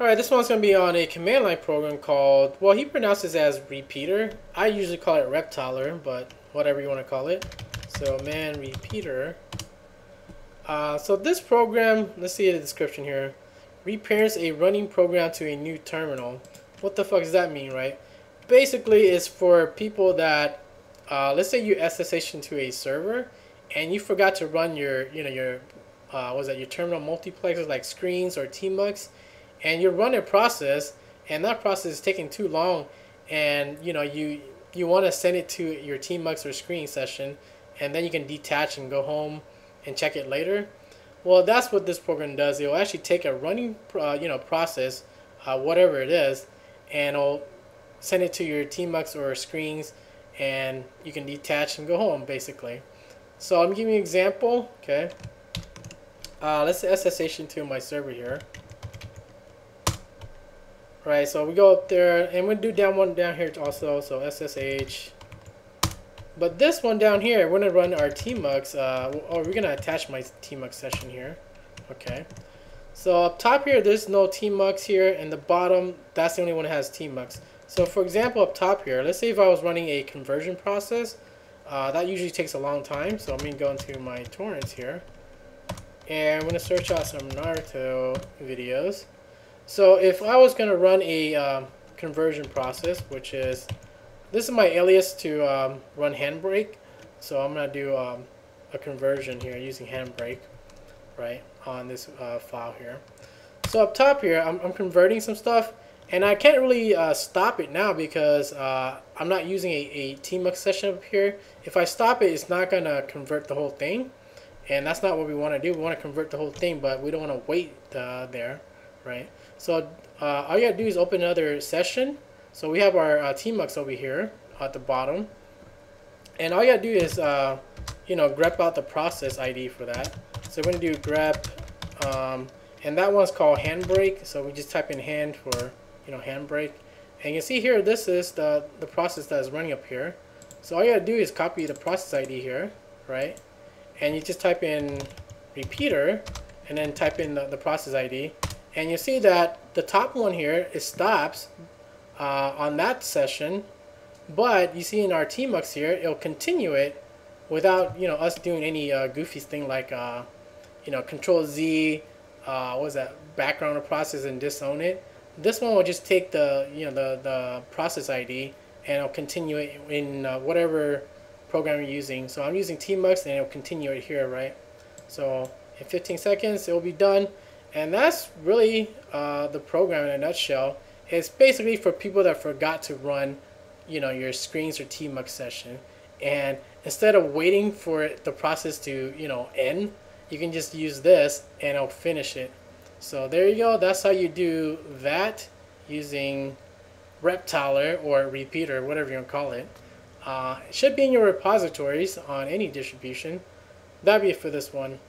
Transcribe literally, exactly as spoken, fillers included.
Alright, this one's going to be on a command line program called, well, he pronounces it as reptyr. I usually call it reptyr, but whatever you want to call it. So man reptyr. Uh, so this program, let's see the description here. Reparents a running program to a new terminal. What the fuck does that mean, right? Basically, it's for people that, uh, let's say you S S H into a server and you forgot to run your, you know, your, uh, what was that, your terminal multiplexers like screens or tmux. And you run a process, and that process is taking too long, and you know you you want to send it to your tmux or screen session, and then you can detach and go home and check it later. Well, that's what this program does. It will actually take a running uh, you know process, uh, whatever it is, and it'll send it to your tmux or screens, and you can detach and go home basically. So I'm giving you an example. Okay, uh, let's S S H into my server here. Right, so we go up there, and we'll do down one down here also, so S S H. But this one down here, we're going to run our tmux. Uh, oh, we're going to attach my tmux session here. Okay. So up top here, there's no tmux here, and the bottom, that's the only one that has tmux. So for example, up top here, let's say if I was running a conversion process, uh, that usually takes a long time. So I'm going to go into my torrents here, and I'm going to search out some Naruto videos. So if I was going to run a um, conversion process, which is, this is my alias to um, run Handbrake. So I'm going to do um, a conversion here using Handbrake, right, on this uh, file here. So up top here, I'm, I'm converting some stuff, and I can't really uh, stop it now because uh, I'm not using a, a tmux session up here. If I stop it, it's not going to convert the whole thing, and that's not what we want to do. We want to convert the whole thing, but we don't want to wait uh, there. Right, so uh, all you gotta do is open another session. So we have our uh, tmux over here at the bottom, and all you gotta do is uh, you know grep out the process I D for that. So we're gonna do grep, um, and that one's called Handbrake. So we just type in hand for you know Handbrake, and you can see here this is the the process that is running up here. So all you gotta do is copy the process I D here, right, and you just type in reptyr, and then type in the, the process I D. And you see that the top one here, it stops uh, on that session, but you see in our tmux here, it'll continue it without you know us doing any uh, goofy thing like uh, you know Control Z, uh, what was that, background of process and disown it. This one will just take the you know the the process I D and it'll continue it in uh, whatever program you're using. So I'm using tmux, and it'll continue it here, right? So in fifteen seconds, it will be done. And that's really uh, the program in a nutshell. It's basically for people that forgot to run, you know, your screens or tmux session. And instead of waiting for the process to, you know, end, you can just use this and it'll finish it. So there you go. That's how you do that using reptyr or reptyr, whatever you want to call it. Uh, it should be in your repositories on any distribution. That'd be it for this one.